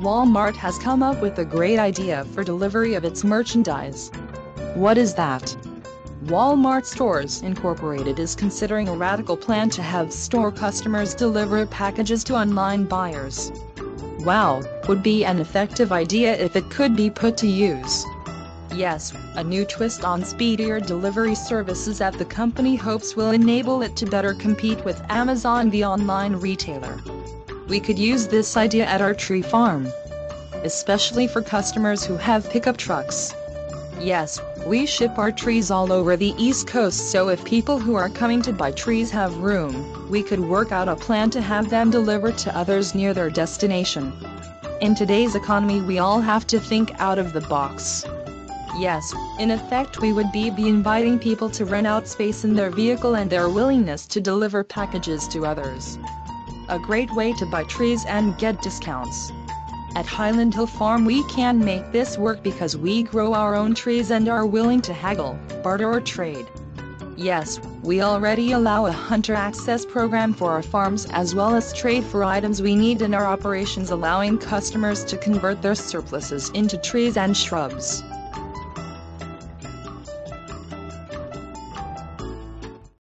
Walmart has come up with a great idea for delivery of its merchandise. What is that? Walmart Stores Incorporated is considering a radical plan to have store customers deliver packages to online buyers. Wow, would be an effective idea if it could be put to use. Yes, a new twist on speedier delivery services at the company hopes will enable it to better compete with Amazon, the online retailer. We could use this idea at our tree farm, especially for customers who have pickup trucks. Yes, we ship our trees all over the East Coast, so if people who are coming to buy trees have room, we could work out a plan to have them delivered to others near their destination. In today's economy, we all have to think out of the box. Yes, in effect we would be inviting people to rent out space in their vehicle and their willingness to deliver packages to others. A great way to buy trees and get discounts. At Highland Hill Farm we can make this work because we grow our own trees and are willing to haggle, barter or trade. Yes, we already allow a hunter access program for our farms as well as trade for items we need in our operations, allowing customers to convert their surpluses into trees and shrubs.